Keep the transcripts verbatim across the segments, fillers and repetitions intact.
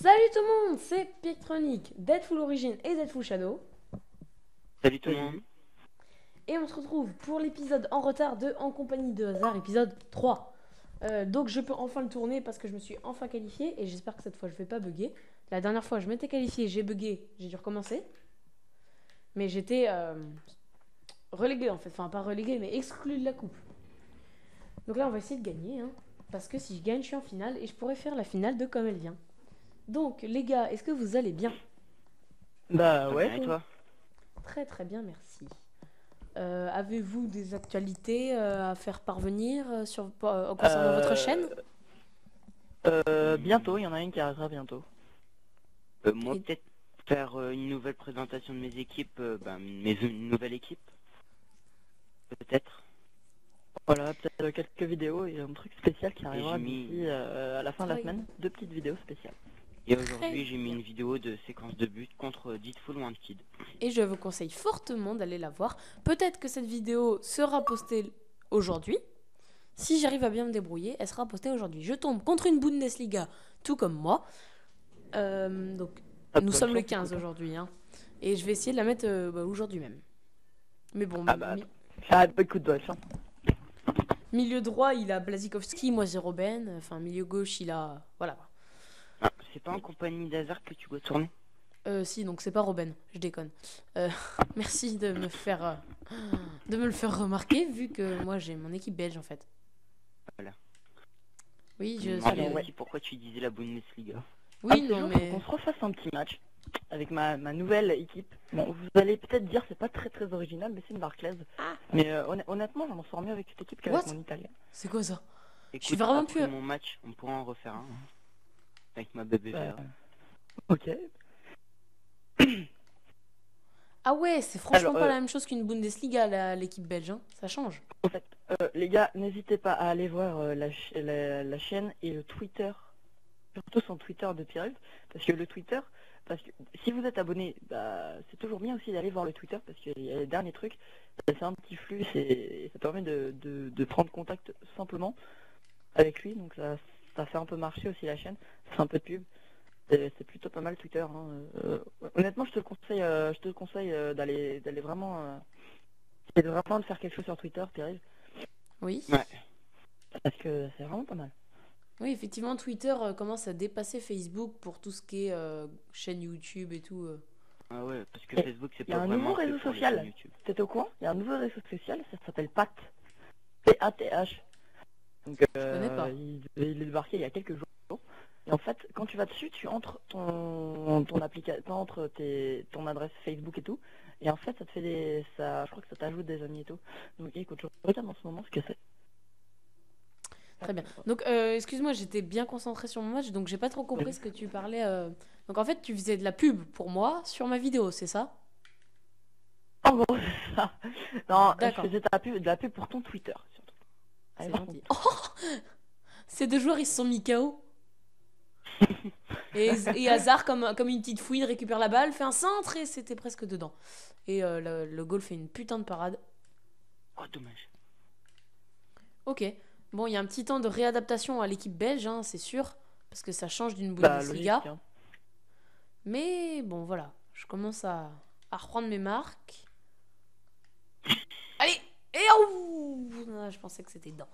Salut tout le monde, c'est PicTronic, DeadFul Origin et DeadFul Shadow. Salut tout le monde. Et on se retrouve pour l'épisode en retard de En Compagnie de hasard, épisode trois. Euh, donc je peux enfin le tourner parce que je me suis enfin qualifié et j'espère que cette fois je vais pas bugger. La dernière fois je m'étais qualifié, j'ai bugué, j'ai dû recommencer. Mais j'étais euh, relégué en fait, enfin pas relégué mais exclu de la coupe. Donc là on va essayer de gagner, hein, parce que si je gagne je suis en finale et je pourrais faire la finale de Comme elle vient. Donc les gars, est-ce que vous allez bien? Bah ouais, et toi? Très très bien, merci. Euh, Avez-vous des actualités euh, à faire parvenir euh, sur, euh, concernant euh, votre chaîne? euh, Bientôt, il y en a une qui arrivera bientôt. Euh, moi et... peut-être faire euh, une nouvelle présentation de mes équipes, euh, bah, mes, une nouvelle équipe. Peut-être. Voilà, peut-être quelques vidéos et un truc spécial qui arrivera mis... euh, à la fin de la semaine. Deux petites vidéos spéciales. Et aujourd'hui, j'ai mis une vidéo de séquence de but contre DeadFul One Kid. Et je vous conseille fortement d'aller la voir. Peut-être que cette vidéo sera postée aujourd'hui. Si j'arrive à bien me débrouiller, elle sera postée aujourd'hui. Je tombe contre une Bundesliga, tout comme moi. Euh, donc, ah, nous sommes le quinze aujourd'hui. Hein. Et je vais essayer de la mettre euh, bah, aujourd'hui même. Mais bon... Ah bah, ça a pas de coup de doigt, ça. Milieu droit, il a Blaszczykowski, moi j'ai Robben. Enfin, milieu gauche, il a... Voilà. Ah, c'est pas En Compagnie d'hasard que tu dois tourner? Euh, si, donc c'est pas Robben, je déconne. Euh, merci de me faire euh, de me le faire remarquer, vu que moi j'ai mon équipe belge en fait. Voilà. Oui, je ah, savais. Ouais. Pourquoi tu disais la Bundesliga? Oui, ah, non, mais... On se refasse un petit match avec ma, ma nouvelle équipe. Bon, vous allez peut-être dire c'est pas très très original, mais c'est une Barclays. Ah. Mais euh, honnêtement, je m'en sors mieux avec cette équipe qu'avec mon italien. C'est quoi ça? Écoute, je suis vraiment plus... mon match, on pourra en refaire un. Hein. Avec ma B B V A. Bah, ok. Ah ouais, c'est franchement Alors, pas euh, la même chose qu'une Bundesliga, l'équipe belge, hein. Ça change. En fait, euh, les gars, n'hésitez pas à aller voir euh, la, ch la, la chaîne et le Twitter, surtout son Twitter de Pyrult, parce que le Twitter, parce que si vous êtes abonné, bah, c'est toujours bien aussi d'aller voir le Twitter, parce que les derniers trucs, c'est un petit flux, et ça permet de, de, de prendre contact simplement avec lui, donc ça... Ça fait un peu marcher aussi la chaîne, ça fait un peu de pub, c'est plutôt pas mal Twitter. Hein. Euh, honnêtement, je te le conseille, euh, je te le conseille euh, d'aller, d'aller vraiment, euh, de vraiment faire quelque chose sur Twitter, terrible. Oui. Ouais. Parce que c'est vraiment pas mal. Oui, effectivement, Twitter euh, commence à dépasser Facebook pour tout ce qui est euh, chaîne YouTube et tout. Euh. Ah ouais, parce que et Facebook c'est pas vraiment. Il y a un nouveau réseau social. T'es au courant? Il y a un nouveau réseau social, ça s'appelle P A T H. P A T H. Donc, euh, pas. Il, il est débarqué il y a quelques jours. Et en fait, quand tu vas dessus, tu entres ton, ton application, entre tes, ton adresse Facebook et tout. Et en fait, ça te fait des, ça, je crois que ça t'ajoute des amis et tout. Donc, écoute, je regarde en ce moment ce que c'est. Très bien. Donc, euh, excuse-moi, j'étais bien concentré sur mon match, donc j'ai pas trop compris ce que tu parlais. Euh... Donc, en fait, tu faisais de la pub pour moi sur ma vidéo, c'est ça? En gros, c'est ça. Non, je faisais de la pub, de la pub pour ton Twitter. C'est gentil. Oh, ces deux joueurs, ils se sont mis K O. et, et Hazard, comme, comme une petite fouine, récupère la balle, fait un centre et c'était presque dedans. Et euh, le, le goal fait une putain de parade. Oh, dommage. Ok. Bon, il y a un petit temps de réadaptation à l'équipe belge, hein, c'est sûr. Parce que ça change d'une Bundesliga. Bah, hein. Mais bon, voilà. Je commence à, à reprendre mes marques. Allez! Et oh, je pensais que c'était dedans.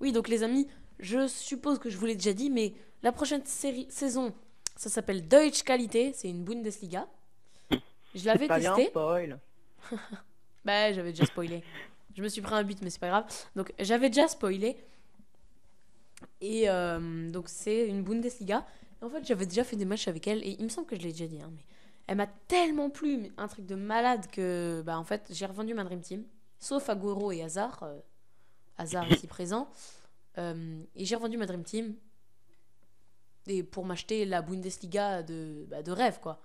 Oui, donc les amis, je suppose que je vous l'ai déjà dit, mais la prochaine série, saison, ça s'appelle Deutsche Qualität, c'est une Bundesliga. Je l'avais testé. Spoil. Bah, j'avais déjà spoilé. Je me suis pris un but, mais c'est pas grave. Donc, j'avais déjà spoilé. Et euh, donc, c'est une Bundesliga. Et en fait, j'avais déjà fait des matchs avec elle, et il me semble que je l'ai déjà dit, hein, mais elle m'a tellement plu, mais un truc de malade que, bah, en fait, j'ai revendu ma Dream Team. Sauf Agüero et Hazard, euh, Hazard ici présent. Euh, et j'ai revendu ma Dream Team et pour m'acheter la Bundesliga de, bah, de rêve, quoi.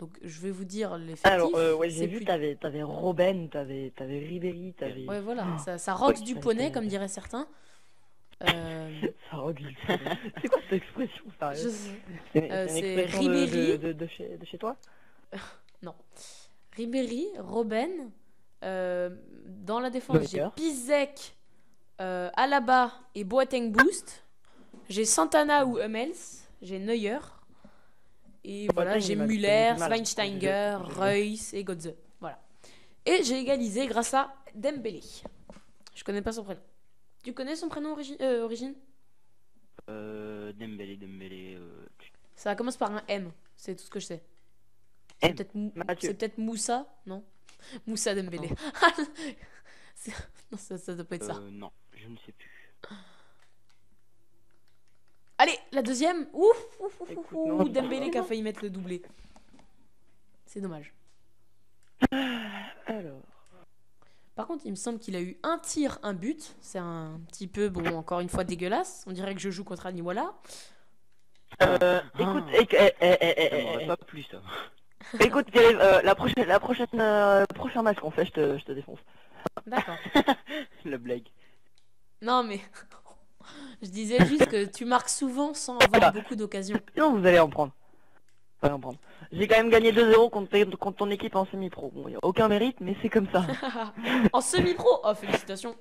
Donc je vais vous dire l'effectif. Alors, euh, ouais, j'ai vu, plus... t'avais t'avais Robben, t'avais t'avais Ribéry, t'avais... Ouais, voilà, oh, ça, ça rock ouais, du poney, comme diraient certains. Euh... ça rock du poney. C'est quoi cette expression, sérieux? Je sais. C'est euh, Ribéry... De, de, de, de, chez, de chez toi? Non. Ribéry, Robben... Euh, dans la défense, j'ai Pizek, euh, Alaba et Boateng Boost. J'ai Santana ou Hummels. J'ai Neuer. Et voilà, j'ai Müller, Schweinsteiger, Reus et Götze. Voilà. Et j'ai égalisé grâce à Dembélé. Je connais pas son prénom. Tu connais son prénom origi euh, origine euh, Dembélé, Dembélé... Euh... Ça commence par un M, c'est tout ce que je sais. C'est peut-être Mou peut Moussa, non Moussa Dembélé. Non, non ça, ça doit pas être ça. Euh, non, je ne sais plus. Allez, la deuxième. Ouf, ouf, ouf, Écoute, ouf, non, Dembélé non. qui a failli mettre le doublé. C'est dommage. Alors... Par contre, il me semble qu'il a eu un tir, un but. C'est un petit peu, bon, encore une fois, dégueulasse. On dirait que je joue contre Aniwala. Euh, écoute, ah. éc eh, eh, eh, eh, eh, eh. pas plus ça. Écoute, euh, la prochaine, la prochaine, euh, prochain match qu'on fait, je te, je te défonce. D'accord. Le blague. Non mais, je disais juste que tu marques souvent sans avoir voilà. beaucoup d'occasions. Sinon, vous allez en prendre. Vous allez en prendre. J'ai quand même gagné deux zéro contre, contre ton équipe en semi-pro. Bon, y a aucun mérite, mais c'est comme ça. En semi-pro, oh félicitations.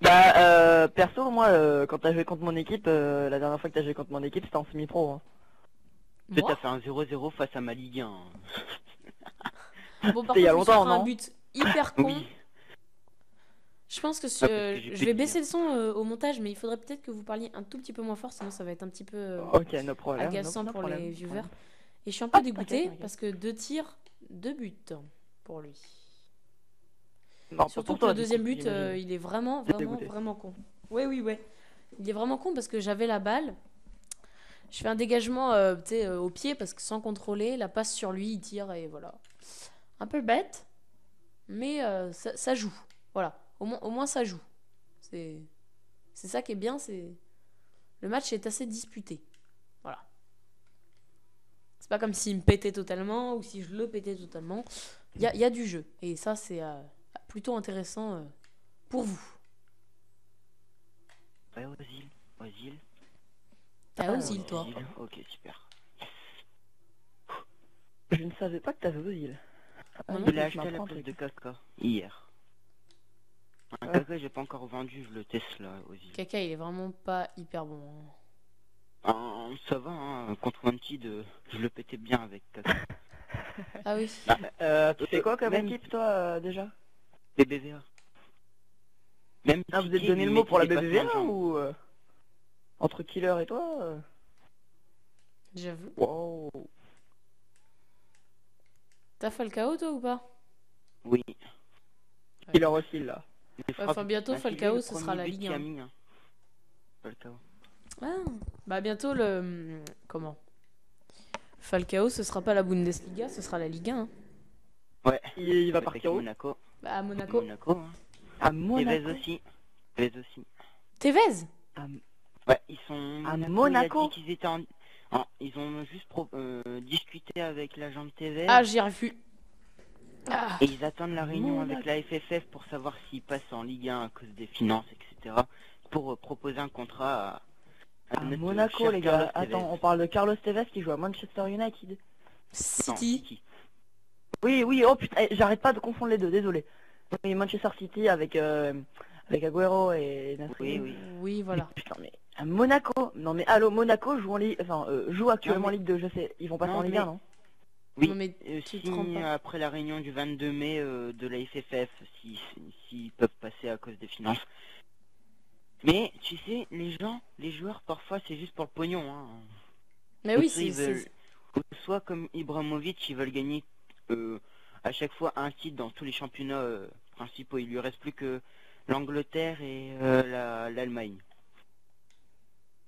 Bah euh, perso moi euh, quand t'as joué contre mon équipe euh, la dernière fois que t'as joué contre mon équipe c'était en semi-pro hein. T'as fait un zéro zéro face à ma Ligue un hein. Bon par contre il y a longtemps, non un but hyper con oui. Je pense que, ce... ah, que je vais baisser le son euh, au montage mais il faudrait peut-être que vous parliez un tout petit peu moins fort sinon ça va être un petit peu euh, okay, no problème, agaçant no pour les viewers. Et je suis un peu ah, dégoûtée parce que deux tirs, deux buts pour lui. Non, surtout que le deuxième but, euh, il est vraiment, vraiment, vraiment con. Oui, oui, oui. Il est vraiment con parce que j'avais la balle. Je fais un dégagement euh, euh, au pied parce que sans contrôler, la passe sur lui, il tire et voilà. Un peu bête, mais euh, ça, ça joue. Voilà, au moins, au moins ça joue. C'est ça qui est bien, c'est... Le match est assez disputé. Voilà. C'est pas comme s'il me pétait totalement ou si je le pétais totalement. Il y a, y a du jeu et ça, c'est... Euh... plutôt intéressant euh, pour vous. Ouais, Özil, Özil. T'as Özil, ah, toi. Ok, super. Je ne savais pas que t'avais Özil. Ah, je l'ai acheté à la place de Kaka hier. Un ouais. Kaka, j'ai pas encore vendu, je le teste là, Özil. Kaka, il est vraiment pas hyper bon. Ah, ça va, hein, contre One Kid, euh, je le pétais bien avec Kaka. Ah oui. Bah, euh, tu fais quoi comme même... équipe, toi, euh, déjà? B B V A. Même ah, vous êtes donné le mot pour la B B V A ou euh, entre Killer et toi euh... J'avoue. Wow. T'as Falcao toi ou pas? Oui. Ouais. Killer aussi là. Frappes... Enfin bientôt Falcao ce sera la Ligue un. Hein. Falcao. Ah. Bah bientôt le comment? Falcao ce sera pas la Bundesliga, ce sera la Ligue un. Hein. Ouais. Il, il va partir au Monaco. À Monaco. Monaco hein. À Monaco. Tevez aussi. Tevez aussi. Tevez à... Ouais, ils sont... À Monaco. Ils, ils, étaient en... ah, ils ont juste pro... euh, discuté avec l'agent de Tevez. Ah, j'y refuse. Ah. Et ils attendent la réunion Monaco. Avec la F F F pour savoir s'ils passent en Ligue un à cause des finances, et cetera. Pour euh, proposer un contrat à... À, à Monaco, les gars. Attends, on parle de Carlos Tevez qui joue à Manchester United. City. Oui, oui, oh putain, j'arrête pas de confondre les deux, désolé. Oui, Manchester City avec, euh, avec Agüero et Nasri. Oui, oui, oui voilà. Mais putain, mais à Monaco, non mais allô, Monaco joue, en Ligue... enfin, euh, joue actuellement en mais... Ligue deux, je sais, ils vont passer non, en Ligue mais... un, non? Oui, non, mais euh, si, après la réunion du vingt-deux mai euh, de la F F F, s'ils si, si, si peuvent passer à cause des finances. Mais tu sais, les gens, les joueurs, parfois, c'est juste pour le pognon. Hein. Mais oui, c'est... Veulent... Soit comme Ibrahimovic, ils veulent gagner... Euh, à chaque fois un titre dans tous les championnats euh, principaux. Il lui reste plus que l'Angleterre et euh, l'Allemagne.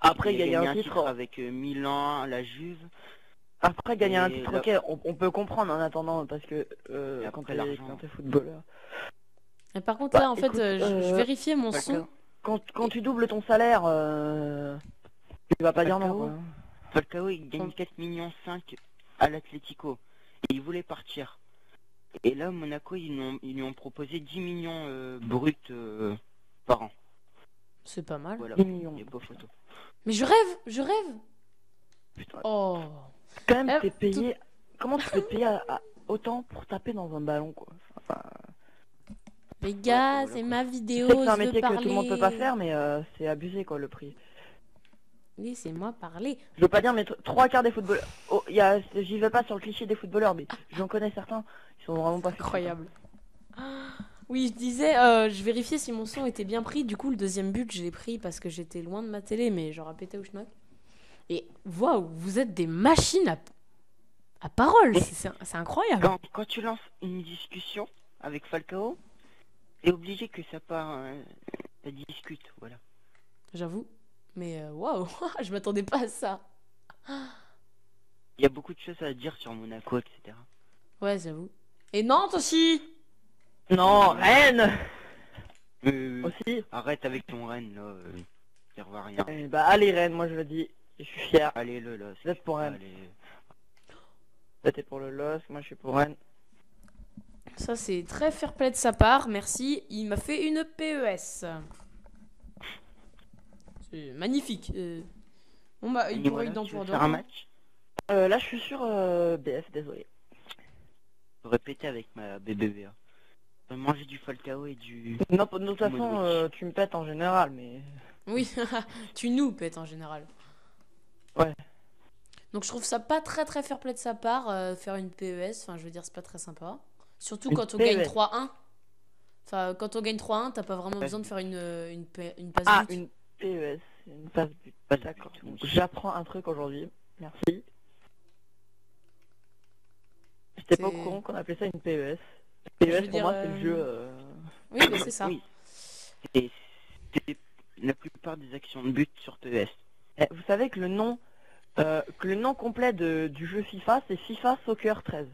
La, Après il gagner un, un titre en... avec euh, Milan, la Juve. Après gagner un titre, la... ok, on, on peut comprendre en attendant parce que euh, quand t'es footballeur. Et par contre bah, là en écoute, fait euh, je, je vérifiais mon son. Quand, quand tu doubles ton salaire, euh, tu vas pas Falcao, dire non. Quoi. Falcao il gagne quatre millions cinq à l'Atlético. Et il voulait partir. Et là, Monaco, ils, ont, ils lui ont proposé dix millions euh, bruts euh, par an. C'est pas mal. Voilà, dix millions. Mais je rêve, je rêve. Putain. Oh. Quand même, euh, t'es payé... Tout... Comment tu peux payer à, à autant pour taper dans un ballon, quoi enfin... Les gars, ouais, c'est voilà, ma vidéo, je veux parler. C'est un métier que tout le monde peut pas faire, mais euh, c'est abusé, quoi, le prix. Laissez-moi parler. Je veux pas dire, mais trois quarts des footballeurs... Oh, j'y vais pas sur le cliché des footballeurs, mais j'en connais certains. Ils sont vraiment pas... Incroyable. Oui, je disais, euh, je vérifiais si mon son était bien pris. Du coup, le deuxième but, je l'ai pris parce que j'étais loin de ma télé, mais j'aurais pété au schnock. Et waouh, vous êtes des machines à, à parole. C'est incroyable. Quand, quand tu lances une discussion avec Falcao, t'es obligé que ça part... Euh, ça discute, voilà. J'avoue. Mais waouh, wow, je m'attendais pas à ça. Il y a beaucoup de choses à dire sur Monaco, et cetera. Ouais, j'avoue. Et Nantes aussi. Non, Rennes euh, aussi. Arrête avec ton Rennes, là. Euh, t'y revois rien. Euh, bah, allez, Rennes, moi je le dis. Je suis fier. Allez, le L O S. Vous êtes pour Rennes. Là, t'es pour le L O S, moi je suis pour Rennes. Ça, c'est très fair play de sa part, merci. Il m'a fait une P E S. Magnifique. Euh... Bon bah il pourrait dans pour faire un match. Euh, là je suis sur euh, B F, désolé. Je vais péter avec ma B B V A. Je vais manger du Falcao et du... Non, de toute façon euh, tu me pètes en général, mais... Oui, tu nous pètes en général. Ouais. Donc je trouve ça pas très très fair play de sa part, euh, faire une P E S, enfin je veux dire c'est pas très sympa. Surtout quand on, gagne trois un. Enfin, quand on gagne trois un, t'as pas vraiment ouais. besoin de faire une, une, une, une passe ah, but. Une... P E S, une passe but. Pas d'accord. J'apprends un truc aujourd'hui. Merci. J'étais pas au courant qu'on appelait ça une P E S. P E S pour dire, moi c'est euh... le jeu. Euh... Oui, mais c'est ça. Oui. C'est la plupart des actions de but sur P E S. Eh, vous savez que le nom, euh, que le nom complet de, du jeu FIFA, c'est FIFA Soccer treize.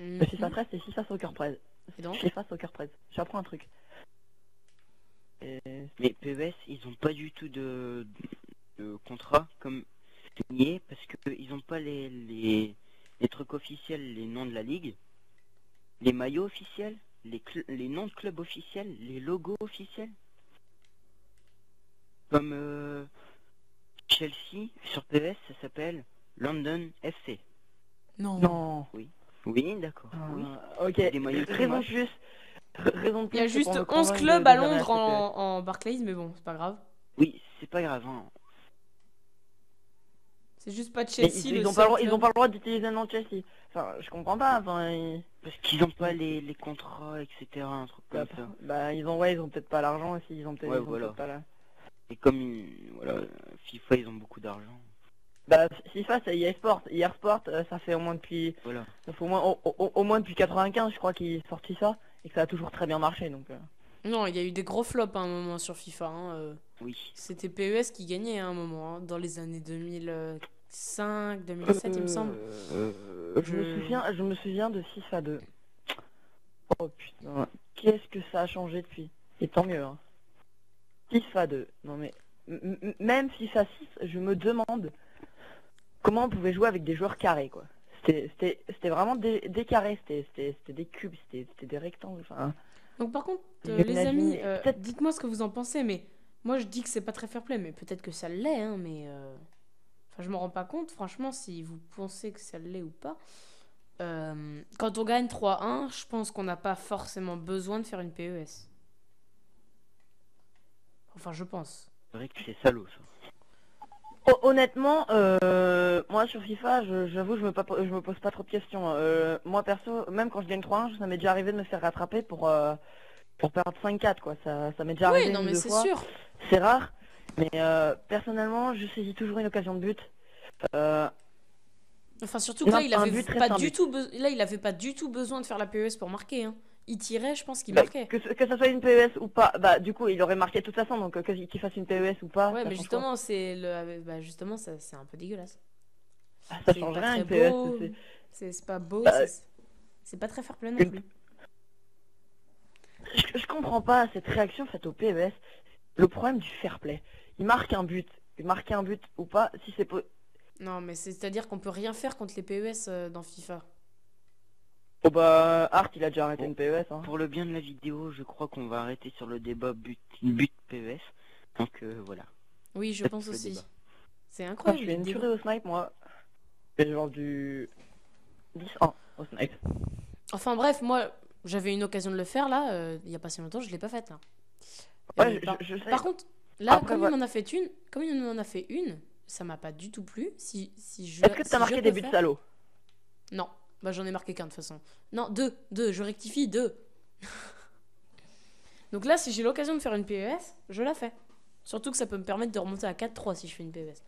Mm-hmm. Le FIFA treize, c'est FIFA Soccer treize. Et donc FIFA Soccer treize. J'apprends un truc. Et... Mais P E S, ils n'ont pas du tout de, de contrat comme signé parce qu'ils n'ont pas les, les, les trucs officiels, les noms de la ligue, les maillots officiels, les, les noms de clubs officiels, les logos officiels. Comme euh, Chelsea, sur P E S, ça s'appelle London F C. Non. Non. Oui, oui d'accord. Ah, oui. Ok, des maillots très bon juste. Raison il y a juste onze clubs à Londres en, en Barclays, mais bon, c'est pas grave. Oui, c'est pas grave. Hein. C'est juste pas de Chelsea. Ils, ils, ont pas le, ils ont pas le droit d'utiliser un nom de Chelsea. Enfin, je comprends pas. Enfin, ils... Parce qu'ils ont pas les, les contrats, et cetera. Un truc comme bah, ça. Bah, ils ont, ouais, ils ont peut-être pas l'argent aussi. Ils ont peut-être ouais, voilà. peut pas là. Et comme ils, voilà, FIFA, ils ont beaucoup d'argent. Bah, FIFA, c'est eSport. eSport, ça fait au moins depuis. Voilà. Ça fait au moins, au, au, au moins depuis quatre-vingt-quinze, je crois qu'ils sortent ça. Et que ça a toujours très bien marché, donc... Euh... Non, il y a eu des gros flops à un moment sur FIFA. Hein, euh... Oui. C'était P E S qui gagnait à un moment, hein, dans les années deux mille cinq, deux mille sept, euh, il me semble. Euh, euh, je... Je, me souviens, je me souviens de FIFA deux. Oh putain, qu'est-ce que ça a changé depuis. Et tant mieux. Hein. FIFA deux. Non mais... Même FIFA six, je me demande comment on pouvait jouer avec des joueurs carrés, quoi. C'était vraiment des, des carrés, c'était des cubes, c'était des rectangles. Enfin, donc par contre, euh, les amis, euh, dites-moi ce que vous en pensez, mais moi je dis que c'est pas très fair play, mais peut-être que ça l'est, hein, mais euh... enfin, je m'en rends pas compte, franchement, si vous pensez que ça l'est ou pas. Euh, quand on gagne trois un, je pense qu'on n'a pas forcément besoin de faire une P E S. Enfin, je pense. C'est vrai que c'est salaud, ça. Honnêtement, euh, moi sur FIFA, j'avoue, je, je, je me pose pas trop de questions. Euh, moi perso, même quand je gagne trois un, ça m'est déjà arrivé de me faire rattraper pour, euh, pour perdre cinq quatre, quoi. Ça, ça m'est déjà oui, arrivé non, une mais deux fois. C'est rare, mais euh, personnellement, je saisis toujours une occasion de but. Euh, enfin, surtout que là, il avait pas du tout là, il avait pas du tout besoin de faire la P E S pour marquer, hein. Il tirait, je pense qu'il bah, marquait. Que, que ça soit une P E S ou pas, bah du coup il aurait marqué de toute façon, donc qu'il qu fasse une P E S ou pas. Ouais, mais justement c'est le, bah justement c'est un peu dégueulasse. Ah, ça change rien une P E S. C'est pas beau, bah, c'est pas très fair play non plus. Je, je comprends pas cette réaction faite au P E S. Le problème du fair play, il marque un but, il marque un but ou pas, si c'est pas. Non, mais c'est à dire qu'on peut rien faire contre les P E S dans FIFA. Oh bah, Art il a déjà arrêté bon, une P E S. Hein. Pour le bien de la vidéo, je crois qu'on va arrêter sur le débat but-P E S. Donc euh, voilà. Oui, je pense aussi. C'est incroyable. Je fais une durée au snipe, moi. C'est genre du dix un au snipe. Enfin bref, moi, j'avais une occasion de le faire là, il euh, n'y a pas si longtemps, je ne l'ai pas faite là. Ouais, euh, je, par... Je, je par contre, Là, après, comme, voilà. il en a fait une, comme il en a fait une, ça m'a pas du tout plu. Si, si je, Est-ce que tu as si marqué des buts salauds? Non, bah, j'en ai marqué qu'un de toute façon. Non, deux, deux, je rectifie, deux. Donc là, si j'ai l'occasion de faire une P E S, je la fais. Surtout que ça peut me permettre de remonter à quatre trois si je fais une P E S.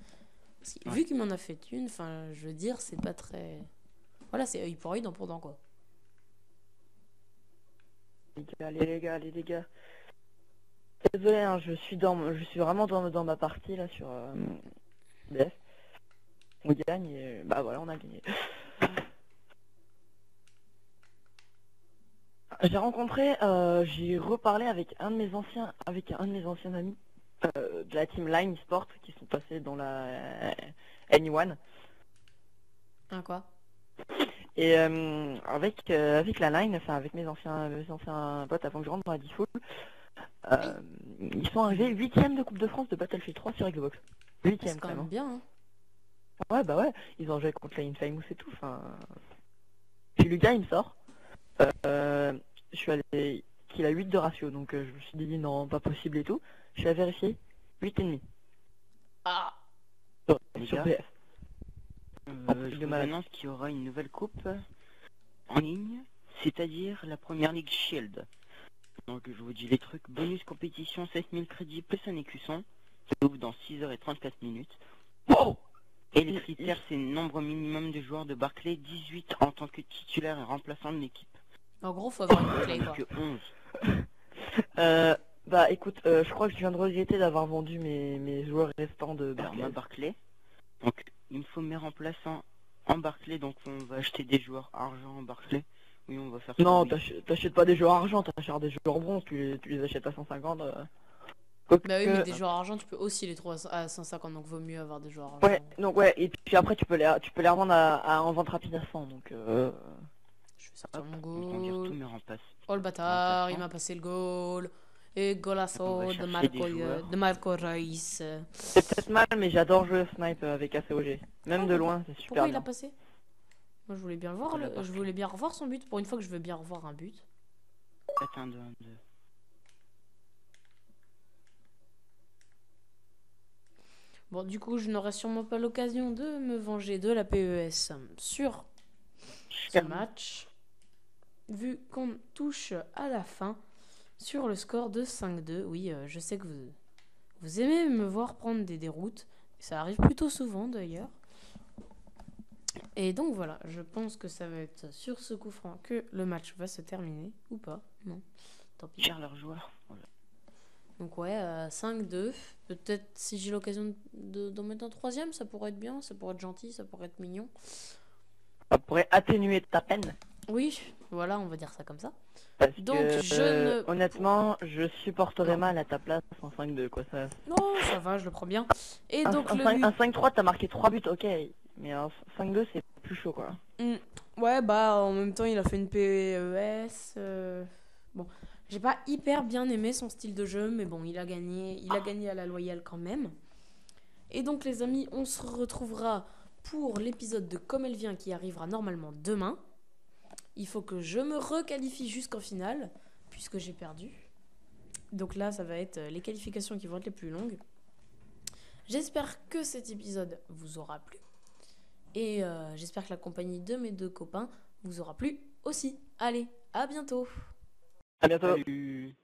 Parce que, ouais. Vu qu'il m'en a fait une, enfin, je veux dire, c'est pas très... Voilà, c'est œil pour œil, dent pour dent, quoi. Allez les gars, allez les gars. Désolé, hein, je suis dans, je suis vraiment dans, dans ma partie là sur. Euh, B F. On gagne, et, bah voilà, on a gagné. J'ai rencontré, euh, j'ai reparlé avec un de mes anciens, avec un de mes anciens amis euh, de la team Line Sport qui sont passés dans la N un. Un quoi? Et euh, avec, euh, avec la Line, enfin avec mes anciens, mes anciens potes avant que je rentre dans la DeadFul, euh, ils sont arrivés huitième de Coupe de France de Battlefield trois sur Xbox. huitième, c'est quand même bien. Hein. Ouais, bah ouais, ils ont joué contre la Infamous et tout. Enfin, puis le gars, il me sort. Euh, je suis allé qu'il a huit de ratio, donc euh, je me suis dit non, pas possible et tout. Je suis allé vérifier huit virgule cinq. Ah. Sur, sur P F. Euh, je vous annonce qu'il y aura une nouvelle coupe en ligne, c'est-à-dire la première Ligue Shield. Donc je vous dis les trucs, bonus compétition, sept mille crédits plus un écusson, ça ouvre dans six heures et trente-quatre minutes. Wow. Et les critères, c'est nombre minimum de joueurs de Barclays, dix-huit en tant que titulaire et remplaçant de l'équipe. En gros, faut avoir une Barclays, quoi. onze. euh, bah écoute, euh, je crois que je viens de regretter d'avoir vendu mes, mes joueurs restants de Barclays. Alors, Barclays. Donc, il me faut mes remplaçants en Barclays, donc on va acheter des joueurs argent en Barclays. Oui, on va faire ça. Non, t'achètes pas des joueurs argent, t'achètes des joueurs bronze, tu les, tu les achètes à cent cinquante. Euh... Bah que... oui, mais des joueurs argent, tu peux aussi les trouver à cent cinquante, donc vaut mieux avoir des joueurs argent. Ouais, donc ouais, et puis après tu peux les, tu peux les revendre à, à en vente rapide à cent, donc euh... Je vais sortir mon goal. Oh le bâtard, il m'a passé le goal. Et golasso de Marco, de Marco Reus. C'est peut-être mal, mais j'adore jouer au snipe avec A C O G. Même oh, de loin, c'est super. Pourquoi bien. Il a passé? Moi, je voulais bien voir, le... je voulais bien revoir son but. Pour une fois que je veux bien revoir un but. Attends, deux, deux. Bon, du coup, je n'aurai sûrement pas l'occasion de me venger de la P E S sur ce match, vu qu'on touche à la fin. Sur le score de cinq deux, oui, euh, je sais que vous, vous aimez me voir prendre des déroutes. Ça arrive plutôt souvent, d'ailleurs. Et donc, voilà, je pense que ça va être sur ce coup franc que le match va se terminer. Ou pas, non. Tant pis. Cher leur joueur. Voilà. Donc, ouais, euh, cinq deux. Peut-être, si j'ai l'occasion d'en de mettre un troisième, ça pourrait être bien, ça pourrait être gentil, ça pourrait être mignon. Ça pourrait atténuer ta peine. Oui, voilà, on va dire ça comme ça. Parce donc que, je euh, ne... honnêtement, je supporterais non. mal à ta place en cinq deux, quoi ça. Non, ça va, je le prends bien. Et un, donc un, le cinq, but... un cinq trois, t'as marqué trois buts, ok. Mais un cinq deux, c'est plus chaud, quoi. Mmh. Ouais, bah en même temps, il a fait une P E S. Euh... Bon, j'ai pas hyper bien aimé son style de jeu, mais bon, il a gagné, il a gagné à la loyale quand même. Et donc les amis, on se retrouvera pour l'épisode de Comme elle vient qui arrivera normalement demain. Il faut que je me requalifie jusqu'en finale, puisque j'ai perdu. Donc là, ça va être les qualifications qui vont être les plus longues. J'espère que cet épisode vous aura plu. Et euh, j'espère que la compagnie de mes deux copains vous aura plu aussi. Allez, à bientôt. À bientôt. Salut.